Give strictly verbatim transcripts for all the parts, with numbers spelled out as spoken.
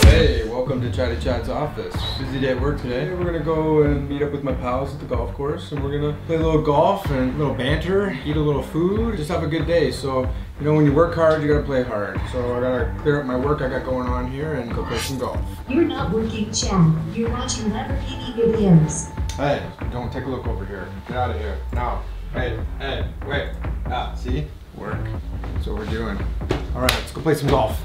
Hey, welcome to Chatty Chad's office. Busy day at work today. We're gonna go and meet up with my pals at the golf course, and we're gonna play a little golf and a little banter, eat a little food, just have a good day. So, you know, when you work hard, you gotta play hard. So I gotta clear up my work I got going on here and go play some golf. You're not working, Chad. You're watching Lamborghini videos. Hey, don't take a look over here. Get out of here, now. Hey, hey, wait. Ah, see? Work. That's what we're doing. All right, let's go play some golf.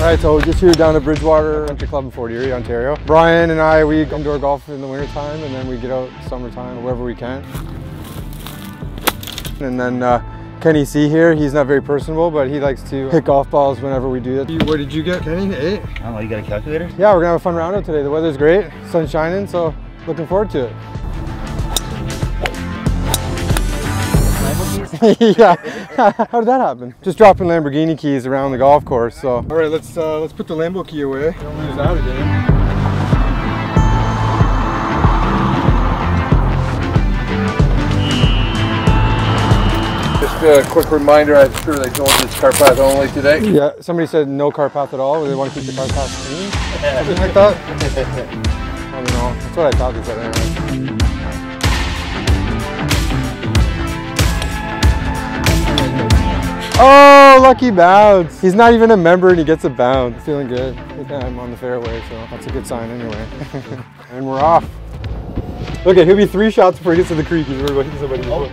Alright, so we're just here down at Bridgewater Country Club in Fort Erie, Ontario. Brian and I, we indoor golf in the wintertime, and then we get out summertime, wherever we can. And then uh, Kenny C here, he's not very personable, but he likes to hit golf balls whenever we do that. What did you get, Kenny? Eight? I don't know, you got a calculator? Yeah, we're going to have a fun round out today. The weather's great, sun's shining, so looking forward to it. Yeah, how did that happen? Just dropping Lamborghini keys around the golf course. So, all right, let's uh, let's put the Lambo key away. Don't lose that again. Just a quick reminder. I'm sure they told you it's car path only today. Yeah, somebody said no car path at all. They want to keep the car path clean, something like that. I don't know. That's what I thought they said anyway. Oh, lucky bounce. He's not even a member and he gets a bounce. Feeling good. Yeah, I'm on the fairway, so that's a good sign anyway. And we're off. Okay, he'll be three shots before he gets to the creek. He's already hitting somebody before.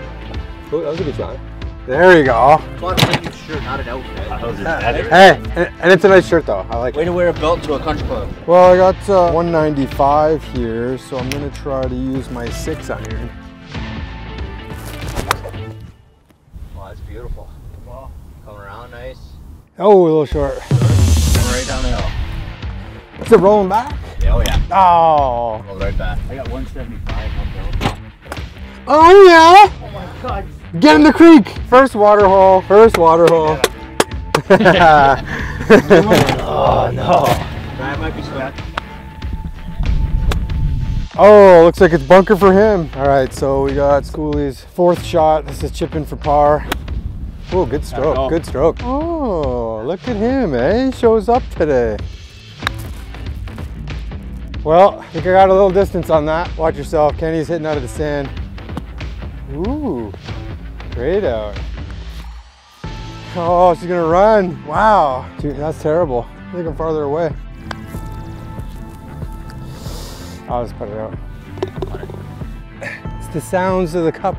Oh, that was a good shot. There you go. Well, I'm making a shirt, not an outfit. I was hey, and, and it's a nice shirt though. I like it. Way to wear a belt to a country club. Well, I got uh, one ninety-five here, so I'm gonna try to use my six iron. Wow, that's beautiful. Come around nice. Oh, a little short. Right down the hill. Is it rolling back? Yeah, oh yeah. Oh. Roll right back. I got one seventy-five uphill. Oh yeah! Oh my god. Get in the creek! First water hole. First water hole. Oh no. That might be stuck. Oh, looks like it's bunker for him. Alright, so we got Schooley's fourth shot. This is chipping for par. Oh, good stroke, good stroke. Oh, look at him, eh? He shows up today. Well, I think I got a little distance on that. Watch yourself, Kenny's hitting out of the sand. Ooh, great out. Oh, she's gonna run. Wow, dude, that's terrible. I think I'm farther away. I'll just put it out. It's the sounds of the cup.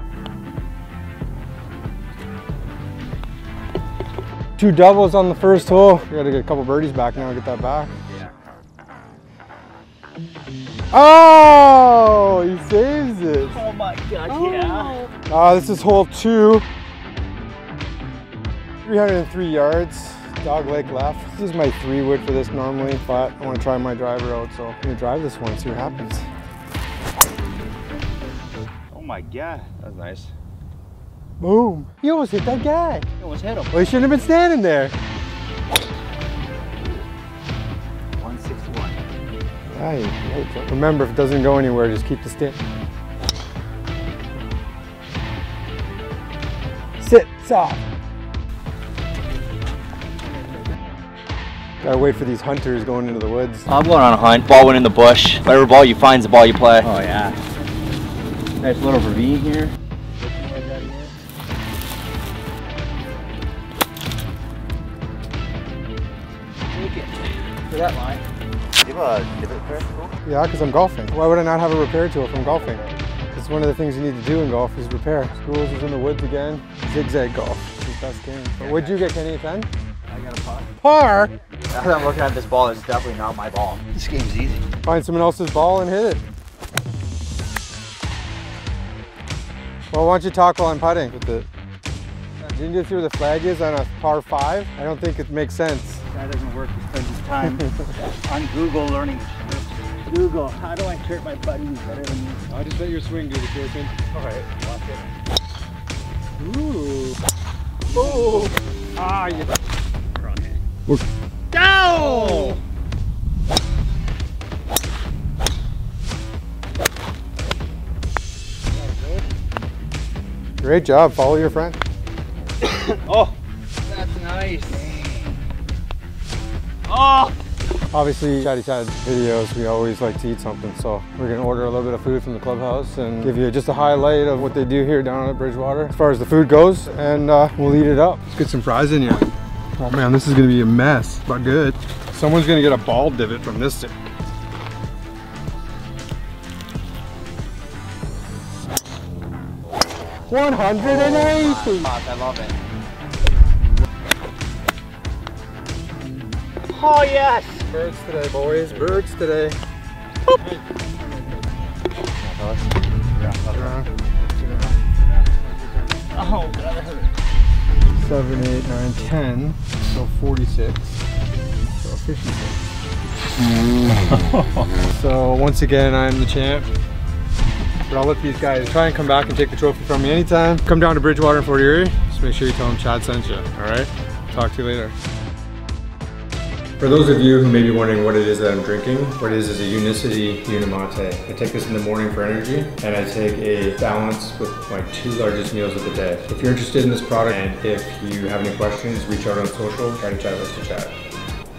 Two doubles on the first hole. We gotta get a couple birdies back now and get that back. Yeah. Oh, he saves it. Oh my god, oh. Yeah. Uh, this is hole two. three hundred three yards, dog leg left. This is my three wood for this normally, but I wanna try my driver out, so I'm gonna drive this one, see what happens. Oh my god, that was nice. Boom. You almost hit that guy. You almost hit him. Well, he shouldn't have been standing there. one sixty-one. Right. Remember, if it doesn't go anywhere, just keep the stick. Sit soft. Gotta wait for these hunters going into the woods. I'm going on a hunt. Ball went in the bush. Whatever ball you find is the ball you play. Oh, yeah. Nice little ravine here. That line. Do you have a divot repair tool? Yeah, because I'm golfing. Why would I not have a repair tool if I'm golfing? It's one of the things you need to do in golf is repair. Schools is in the woods again. Zigzag golf. It's the best game. But what'd you get, Kenny? ten? I got a par. Par? Now that I'm looking at this ball, it's definitely not my ball. This game's easy. Find someone else's ball and hit it. Well, why don't you talk while I'm putting with it? Do you need to see where the flag is on a par five? I don't think it makes sense. That doesn't work because it's time. On Google learning. Google, how do I hurt my buddies better than you? I just bet your swing, dude, it's working. All right, lock it. Oh! Ah, you... We're... Oh! Great job, follow your friend. Oh, that's nice. Oh! Obviously, Chatty Chad videos, we always like to eat something, so we're gonna order a little bit of food from the clubhouse and give you just a highlight of what they do here down at Bridgewater as far as the food goes, and uh, we'll eat it up. Let's get some fries in here. Oh man, this is gonna be a mess, but good. Someone's gonna get a ball divot from this thing. one eighty! Oh, I love it. Oh yes! Birds today, boys. Birds today. Boop. Oh, that hurt. seven, eight, nine, ten. So forty-six. So fifty-six. So once again, I'm the champ. But I'll let these guys try and come back and take the trophy from me anytime. Come down to Bridgewater and Fort Erie. Just make sure you tell them Chad sent you, all right? Talk to you later. For those of you who may be wondering what it is that I'm drinking, what it is is a Unicity Unimate. I take this in the morning for energy, and I take a balance with my two largest meals of the day. If you're interested in this product, and if you have any questions, reach out on social, try to chat with us to chat.